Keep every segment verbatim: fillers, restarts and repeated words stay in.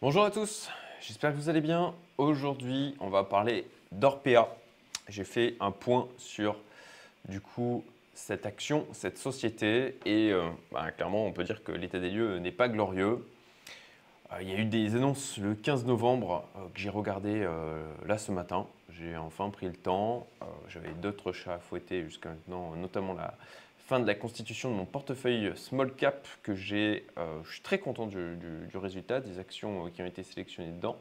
Bonjour à tous, j'espère que vous allez bien. Aujourd'hui, on va parler d'Orpea. J'ai fait un point sur du coup cette action, cette société et euh, bah, clairement, on peut dire que l'état des lieux n'est pas glorieux. Euh, il y a eu des annonces le quinze novembre euh, que j'ai regardé euh, là ce matin. J'ai enfin pris le temps. Euh, J'avais d'autres chats à fouetter jusqu'à maintenant, notamment la fin de la constitution de mon portefeuille Small Cap que j'ai. Euh, je suis très content du, du, du résultat, des actions euh, qui ont été sélectionnées dedans.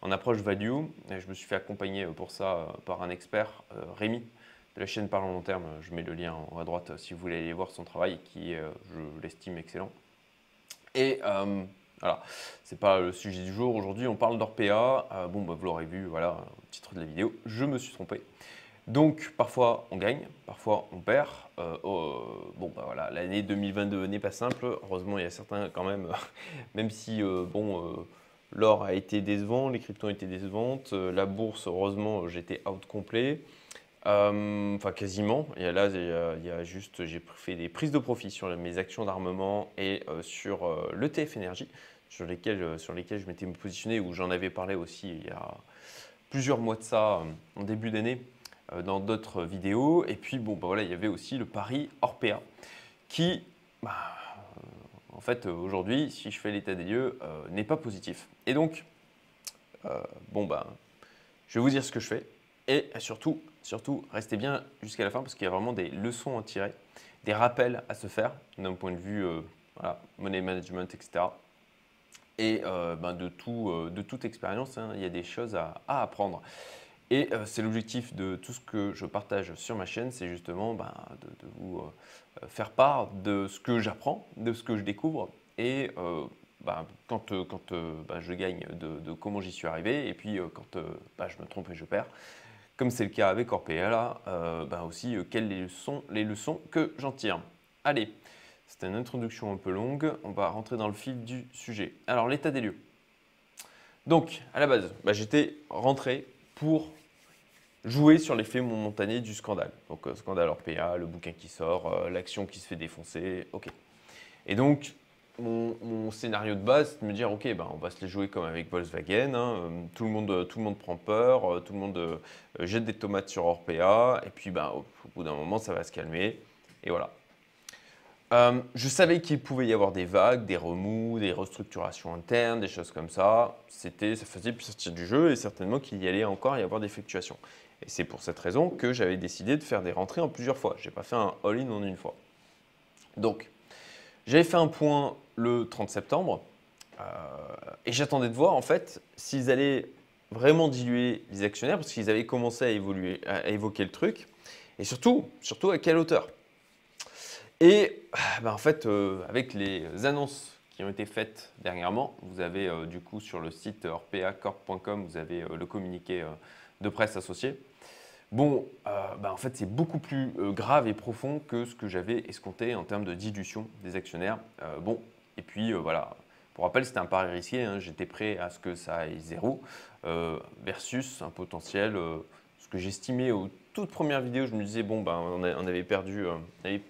En approche value, je me suis fait accompagner pour ça euh, par un expert, euh, Rémi, de la chaîne Parlons Long Terme. Je mets le lien en haut à droite si vous voulez aller voir son travail qui est, euh, je l'estime, excellent. Et euh, voilà, c'est pas le sujet du jour. Aujourd'hui, on parle d'Orpea. Euh, bon, bah, vous l'aurez vu, voilà, au titre de la vidéo, je me suis trompé. Donc, parfois on gagne, parfois on perd. Euh, oh, bon, bah voilà, l'année deux mille vingt-deux n'est pas simple. Heureusement, il y a certains quand même, même si euh, bon, euh, l'or a été décevant, les cryptos ont été décevantes, euh, la bourse, heureusement, j'étais out complet, euh, enfin quasiment. Et là, il y a, il y a juste, j'ai fait des prises de profit sur mes actions d'armement et euh, sur euh, l'E T F énergie, sur lesquels, euh, sur lesquels je m'étais positionné, où j'en avais parlé aussi il y a plusieurs mois de ça, euh, en début d'année, dans d'autres vidéos. Et puis bon, bah voilà, il y avait aussi le pari Orpea qui, bah, euh, en fait, aujourd'hui, si je fais l'état des lieux, euh, n'est pas positif. Et donc, euh, bon bah, je vais vous dire ce que je fais et surtout, surtout, restez bien jusqu'à la fin parce qu'il y a vraiment des leçons à tirer, des rappels à se faire d'un point de vue, euh, voilà, money management, et cetera. Et euh, bah, de tout, euh, de toute expérience, hein, il y a des choses à, à apprendre. Et c'est l'objectif de tout ce que je partage sur ma chaîne, c'est justement ben, de, de vous euh, faire part de ce que j'apprends, de ce que je découvre et euh, ben, quand, euh, quand euh, ben, je gagne, de, de comment j'y suis arrivé et puis euh, quand euh, ben, je me trompe et je perds, comme c'est le cas avec Orpea là, euh, ben aussi euh, quelles sont les leçons que j'en tire. Allez, c'était une introduction un peu longue, on va rentrer dans le fil du sujet. Alors l'état des lieux. Donc à la base, ben, j'étais rentré pour jouer sur l'effet momentané du scandale. Donc, euh, scandale Orpea, le bouquin qui sort, euh, l'action qui se fait défoncer, ok. Et donc, mon, mon scénario de base, c'est de me dire, ok, bah, on va se les jouer comme avec Volkswagen, hein, euh, tout, le monde, tout le monde prend peur, euh, tout le monde euh, jette des tomates sur Orpea, et puis bah, au, au bout d'un moment, ça va se calmer, et voilà. Euh, je savais qu'il pouvait y avoir des vagues, des remous, des restructurations internes, des choses comme ça. C'était, ça faisait partie du jeu et certainement qu'il y allait encore y avoir des fluctuations. Et c'est pour cette raison que j'avais décidé de faire des rentrées en plusieurs fois. Je n'ai pas fait un all-in en une fois. Donc, j'avais fait un point le trente septembre euh, et j'attendais de voir en fait s'ils allaient vraiment diluer les actionnaires parce qu'ils avaient commencé à, évoluer, à évoquer le truc et surtout, surtout à quelle hauteur. Et bah, en fait, euh, avec les annonces qui ont été faites dernièrement, vous avez euh, du coup sur le site orpea corp point com, vous avez euh, le communiqué euh, de presse associé. Bon, euh, bah en fait, c'est beaucoup plus euh, grave et profond que ce que j'avais escompté en termes de dilution des actionnaires. Euh, bon, et puis euh, voilà, pour rappel, c'était un pari risqué, hein, j'étais prêt à ce que ça aille zéro euh, versus un potentiel, euh, ce que j'estimais aux toutes premières vidéos, je me disais, bon, bah, on, a, on avait perdu, euh, on avait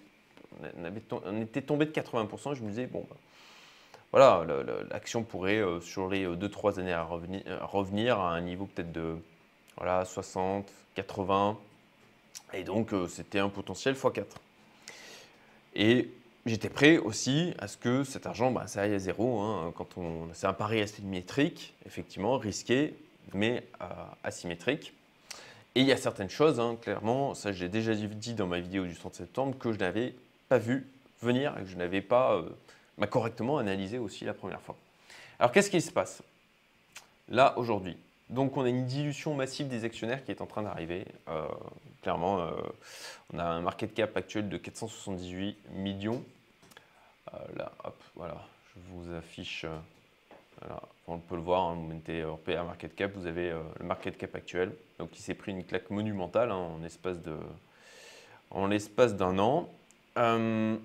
On, avait, on était tombé de quatre-vingts pour cent, je me disais, bon, ben, voilà, l'action pourrait, euh, sur les deux trois années, à revenir, à revenir à un niveau peut-être de voilà, soixante, quatre-vingts. Et donc, euh, c'était un potentiel fois quatre. Et j'étais prêt aussi à ce que cet argent, ben, ça aille à zéro. Hein, c'est un pari asymétrique, effectivement, risqué, mais euh, asymétrique. Et il y a certaines choses, hein, clairement, ça j'ai déjà dit dans ma vidéo du trente septembre, que je n'avais pas vu venir et que je n'avais pas euh, bah, correctement analysé aussi la première fois. Alors qu'est-ce qui se passe là aujourd'hui? Donc on a une dilution massive des actionnaires qui est en train d'arriver. Euh, clairement, euh, on a un market cap actuel de quatre cent soixante-dix-huit millions. Euh, là, hop, voilà, je vous affiche, euh, voilà, on peut le voir, hein, vous mettez Orpea market cap, vous avez euh, le market cap actuel. Donc il s'est pris une claque monumentale hein, en l'espace d'un an. Euh,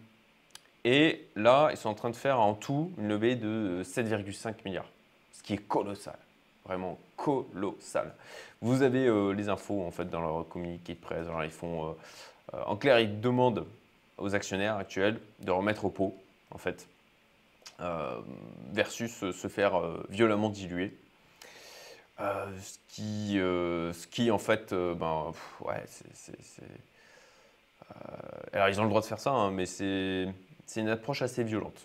et là, ils sont en train de faire en tout une levée de sept virgule cinq milliards, ce qui est colossal, vraiment colossal. Vous avez euh, les infos en fait dans leur communiqué de presse. Alors, ils font, euh, euh, en clair, ils demandent aux actionnaires actuels de remettre au pot en fait euh, versus se faire euh, violemment diluer. Euh, ce, qui, euh, ce qui, en fait, euh, ben, pff, ouais, c'est… Euh, alors, ils ont le droit de faire ça, hein, mais c'est une approche assez violente,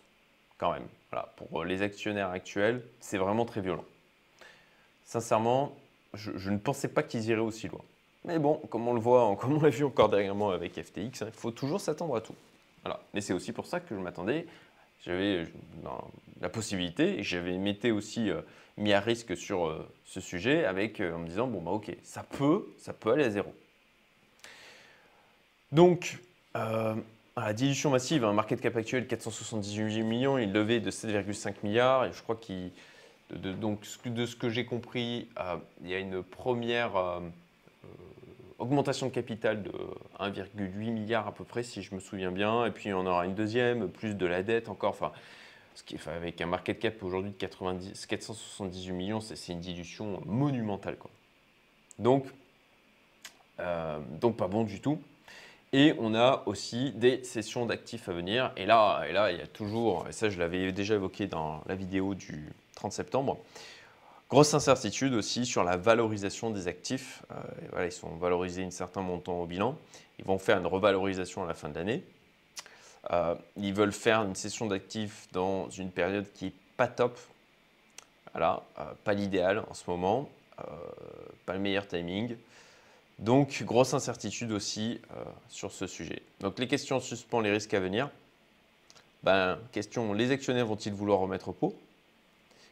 quand même. Voilà, pour les actionnaires actuels, c'est vraiment très violent. Sincèrement, je, je ne pensais pas qu'ils iraient aussi loin. Mais bon, comme on le voit, comme on l'a vu encore dernièrement avec F T X, hein, il faut toujours s'attendre à tout. Voilà. Mais c'est aussi pour ça que je m'attendais, j'avais la possibilité, et j'avais m'étais aussi euh, mis à risque sur euh, ce sujet, avec, euh, en me disant, bon, bah ok, ça peut, ça peut aller à zéro. Donc, euh, à la dilution massive, un hein, market cap actuel quatre cent soixante-dix-huit millions, il levait de sept virgule cinq milliards, et je crois qu'il… De, donc, de ce que j'ai compris, euh, il y a une première euh, euh, augmentation de capital de un virgule huit milliard à peu près, si je me souviens bien. Et puis, il y en aura une deuxième, plus de la dette encore. Enfin, ce qui, enfin avec un market cap aujourd'hui de quatre-vingt-dix, quatre cent soixante-dix-huit millions, c'est une dilution monumentale, quoi. Donc, euh, donc, pas bon du tout. Et on a aussi des cessions d'actifs à venir. Et là, et là, il y a toujours, et ça je l'avais déjà évoqué dans la vidéo du trente septembre, grosse incertitude aussi sur la valorisation des actifs. Euh, voilà, ils sont valorisés un certain montant au bilan. Ils vont faire une revalorisation à la fin de l'année. Euh, ils veulent faire une cession d'actifs dans une période qui n'est pas top. Voilà, euh, pas l'idéal en ce moment, euh, pas le meilleur timing. Donc, grosse incertitude aussi euh, sur ce sujet. Donc, les questions en suspens, les risques à venir. Ben, question, les actionnaires vont-ils vouloir remettre au pot?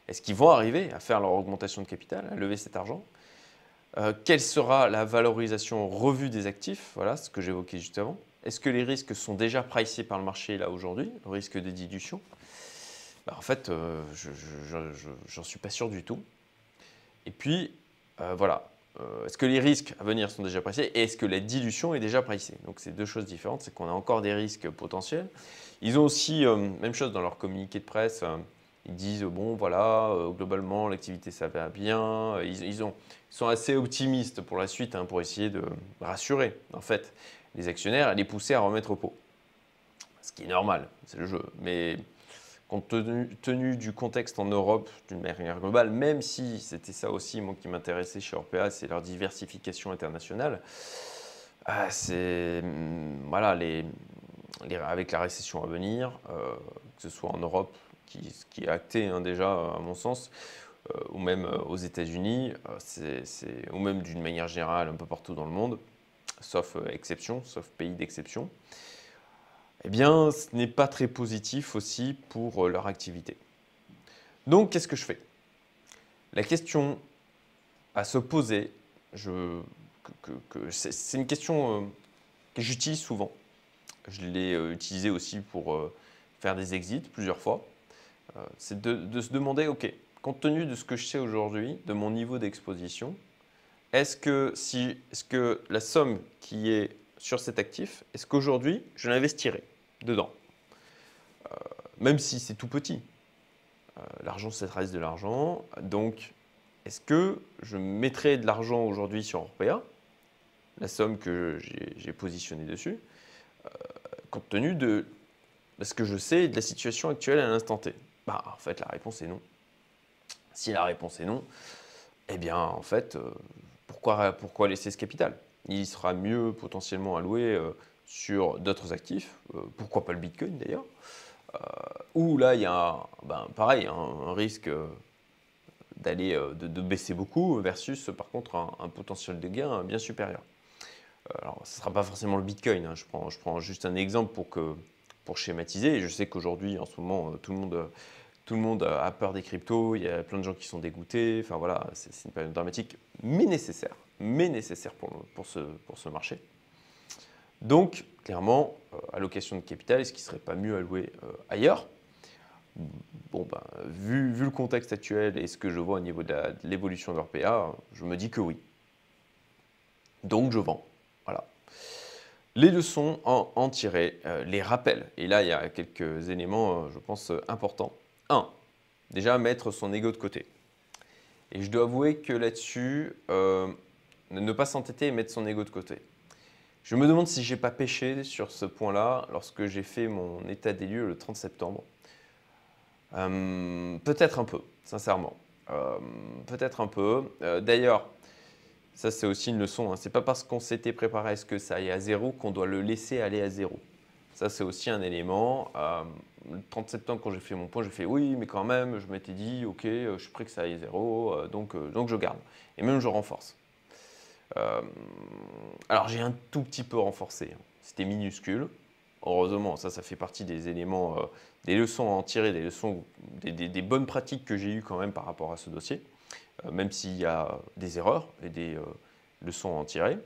Est-ce qu'ils vont arriver à faire leur augmentation de capital, à lever cet argent? euh, Quelle sera la valorisation revue des actifs? Voilà ce que j'évoquais juste avant. Est-ce que les risques sont déjà pricés par le marché là aujourd'hui, le risque de dilution? Ben, en fait, euh, je n'en suis pas sûr du tout. Et puis, euh, voilà. Euh, est-ce que les risques à venir sont déjà pricés et est-ce que la dilution est déjà pricée? Donc, c'est deux choses différentes. C'est qu'on a encore des risques potentiels. Ils ont aussi, euh, même chose dans leur communiqué de presse, euh, ils disent, euh, bon, voilà, euh, globalement, l'activité, ça va bien. Euh, ils, ils, ont, ils sont assez optimistes pour la suite, hein, pour essayer de rassurer, en fait, les actionnaires et les pousser à remettre au pot. Ce qui est normal, c'est le jeu. Mais compte tenu, tenu du contexte en Europe d'une manière globale, même si c'était ça aussi moi qui m'intéressait chez Orpea, c'est leur diversification internationale. Ah, c'est voilà les, les avec la récession à venir, euh, que ce soit en Europe, qui, qui est acté hein, déjà à mon sens, euh, ou même aux États-Unis, euh, c'est, c'est, ou même d'une manière générale un peu partout dans le monde, sauf euh, exception, sauf pays d'exception. Eh bien, ce n'est pas très positif aussi pour leur activité. Donc, qu'est-ce que je fais? La question à se poser, je, que, que, que, c'est une question euh, que j'utilise souvent. Je l'ai euh, utilisée aussi pour euh, faire des exits plusieurs fois. Euh, c'est de, de se demander, ok, compte tenu de ce que je sais aujourd'hui, de mon niveau d'exposition, est-ce que, si, est-ce que la somme qui est sur cet actif, est-ce qu'aujourd'hui, je l'investirai dedans? Euh, même si c'est tout petit. Euh, l'argent, ça reste de l'argent. Donc, est-ce que je mettrai de l'argent aujourd'hui sur Orpea, la somme que j'ai positionnée dessus, euh, compte tenu de ce que je sais de la situation actuelle à l'instant T? Bah, en fait, la réponse est non. Si la réponse est non, eh bien, en fait, euh, pourquoi, pourquoi laisser ce capital? Il sera mieux potentiellement alloué euh, sur d'autres actifs, euh, pourquoi pas le Bitcoin d'ailleurs, euh, où là, il y a ben, pareil, un, un risque euh, d'aller euh, de, de baisser beaucoup versus par contre un, un potentiel de gain euh, bien supérieur. Euh, alors, ce ne sera pas forcément le Bitcoin, hein, je prends, je prends juste un exemple pour, que, pour schématiser. Et je sais qu'aujourd'hui, en ce moment, euh, tout le monde… Euh, Tout le monde a peur des cryptos, il y a plein de gens qui sont dégoûtés. Enfin voilà, c'est une période dramatique, mais nécessaire, mais nécessaire pour, le, pour, ce, pour ce marché. Donc, clairement, euh, allocation de capital, est-ce qu'il ne serait pas mieux alloué euh, ailleurs? Bon, ben, vu, vu le contexte actuel et ce que je vois au niveau de l'évolution de l'Orpea, je me dis que oui. Donc, je vends. Voilà. Les leçons en, en tirer, euh, les rappels. Et là, il y a quelques éléments, euh, je pense, euh, importants. un. Déjà, mettre son ego de côté. Et je dois avouer que là-dessus, euh, ne pas s'entêter et mettre son ego de côté. Je me demande si je n'ai pas péché sur ce point-là lorsque j'ai fait mon état des lieux le trente septembre. euh, peut-être un peu, sincèrement. Euh, peut-être un peu. Euh, D'ailleurs, ça c'est aussi une leçon, hein. C'est pas parce qu'on s'était préparé à ce que ça aille à zéro qu'on doit le laisser aller à zéro. Ça c'est aussi un élément. Euh, le trente septembre, quand j'ai fait mon point, j'ai fait oui, mais quand même, je m'étais dit ok, je suis prêt que ça aille à zéro, euh, donc, euh, donc je garde. Et même je renforce. Euh, alors j'ai un tout petit peu renforcé, hein. C'était minuscule. Heureusement, ça, ça fait partie des éléments, euh, des leçons à en tirer, des leçons, des, des, des bonnes pratiques que j'ai eues quand même par rapport à ce dossier, euh, même s'il y a des erreurs et des euh, leçons à en tirer,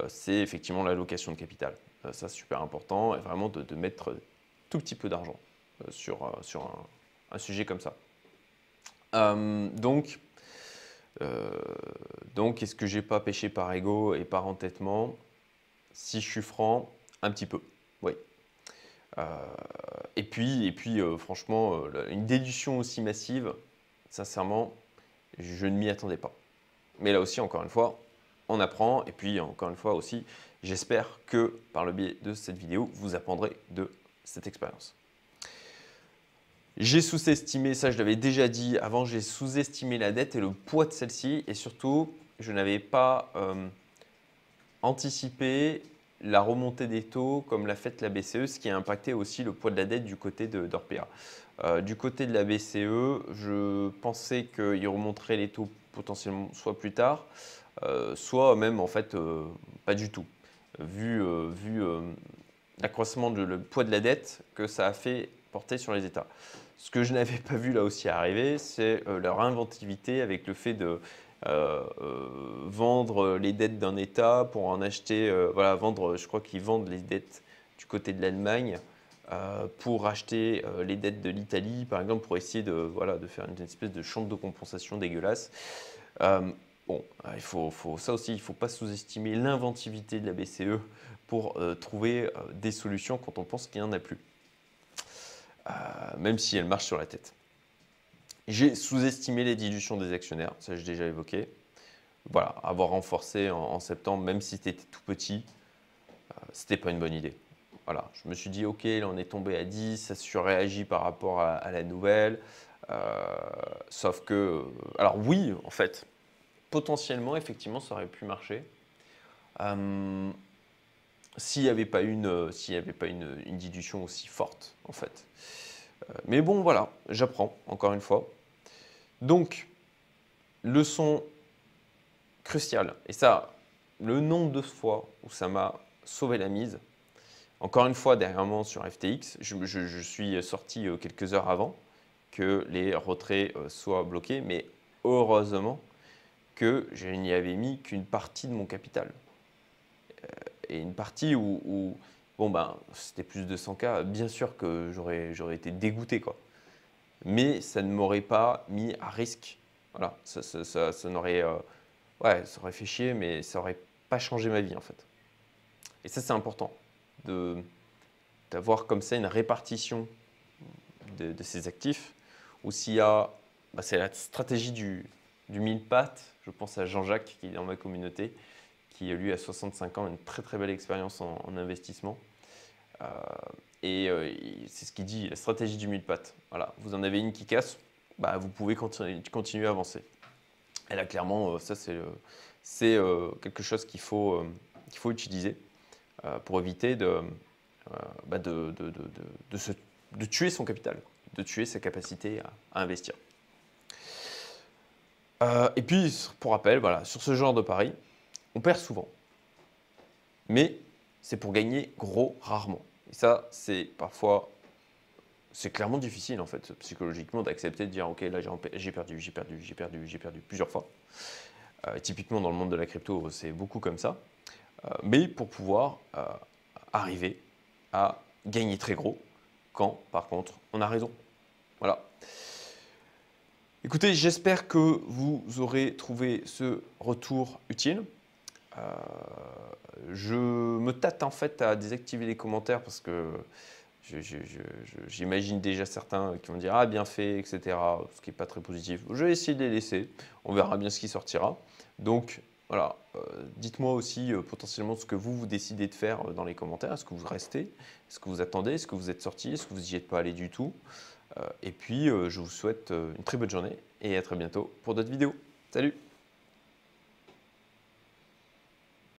euh, c'est effectivement l'allocation de capital. Euh, ça, c'est super important, et vraiment de, de mettre tout petit peu d'argent euh, sur, euh, sur un, un sujet comme ça. Euh, donc, euh, donc est-ce que j'ai pas pêché par ego et par entêtement? Si je suis franc, un petit peu, oui. Euh, et puis, et puis euh, franchement, euh, une déduction aussi massive, sincèrement, je ne m'y attendais pas. Mais là aussi, encore une fois, on apprend. Et puis, encore une fois aussi, j'espère que par le biais de cette vidéo, vous apprendrez de cette expérience. J'ai sous-estimé, ça je l'avais déjà dit avant, j'ai sous-estimé la dette et le poids de celle-ci. Et surtout, je n'avais pas euh, anticipé la remontée des taux comme l'a fait la B C E, ce qui a impacté aussi le poids de la dette du côté d'Orpea. Euh, du côté de la B C E, je pensais qu'ils remonteraient les taux potentiellement soit plus tard, euh, soit même en fait euh, pas du tout, vu, euh, vu euh, l'accroissement du poids de la dette que ça a fait porter sur les États. Ce que je n'avais pas vu là aussi arriver, c'est euh, leur inventivité avec le fait de… Euh, euh, vendre les dettes d'un État pour en acheter, euh, voilà, vendre, je crois qu'ils vendent les dettes du côté de l'Allemagne euh, pour acheter euh, les dettes de l'Italie, par exemple, pour essayer de, voilà, de faire une espèce de chambre de compensation dégueulasse. Euh, bon, il faut, faut, ça aussi, il ne faut pas sous-estimer l'inventivité de la B C E pour euh, trouver euh, des solutions quand on pense qu'il n'y en a plus, euh, même si elle marche sur la tête. J'ai sous-estimé les dilutions des actionnaires, ça j'ai déjà évoqué. Voilà, avoir renforcé en, en septembre, même si tu étais tout petit, euh, ce n'était pas une bonne idée. Voilà, je me suis dit, ok, là on est tombé à dix, ça surréagit par rapport à, à la nouvelle. Euh, sauf que, alors oui, en fait, potentiellement, effectivement, ça aurait pu marcher. Euh, s'il n'y avait pas une, s'il n'y avait pas une, une dilution aussi forte, en fait. Euh, mais bon, voilà, j'apprends, encore une fois. Donc, leçon cruciale. Et ça, le nombre de fois où ça m'a sauvé la mise. Encore une fois, derrière moi sur F T X, je, je, je suis sorti quelques heures avant que les retraits soient bloqués. Mais heureusement que je n'y avais mis qu'une partie de mon capital. Et une partie où… où bon, ben, c'était plus de cent K, bien sûr que j'aurais été dégoûté, quoi. Mais ça ne m'aurait pas mis à risque. Voilà, ça, ça, ça, ça n'aurait… Euh, ouais, ça aurait fait chier, mais ça n'aurait pas changé ma vie, en fait. Et ça, c'est important, d'avoir comme ça une répartition de, de ces actifs. Ou s'il y a… Bah, c'est la stratégie du, du mille pattes. Je pense à Jean-Jacques, qui est dans ma communauté, qui, lui, a soixante-cinq ans, une très, très belle expérience en, en investissement. Euh, et euh, c'est ce qu'il dit, la stratégie du mille pattes. Voilà, vous en avez une qui casse, bah, vous pouvez continu, continuer à avancer. Et là, clairement, euh, ça, c'est euh, euh, quelque chose qu'il faut, euh, qu'il faut utiliser euh, pour éviter de, euh, bah de, de, de, de, de, se, de tuer son capital, de tuer sa capacité à, à investir. Euh, et puis, pour rappel, voilà, sur ce genre de pari, on perd souvent, mais c'est pour gagner gros rarement. Et ça, c'est parfois, c'est clairement difficile en fait, psychologiquement, d'accepter de dire ok, là j'ai perdu, j'ai perdu, j'ai perdu, j'ai perdu plusieurs fois. Euh, typiquement dans le monde de la crypto, c'est beaucoup comme ça. Euh, mais pour pouvoir euh, arriver à gagner très gros quand, par contre, on a raison. Voilà. Écoutez, j'espère que vous aurez trouvé ce retour utile. Euh, je me tâte en fait à désactiver les commentaires parce que j'imagine déjà certains qui vont dire « Ah, bien fait », et cetera. Ce qui n'est pas très positif. Je vais essayer de les laisser. On verra bien ce qui sortira. Donc voilà, euh, dites-moi aussi euh, potentiellement ce que vous, vous décidez de faire euh, dans les commentaires. Est-ce que vous restez? Est-ce que vous attendez? Est-ce que vous êtes sorti? Est-ce que vous n'y êtes pas allé du tout? Et puis, je vous souhaite une très bonne journée et à très bientôt pour d'autres vidéos. Salut!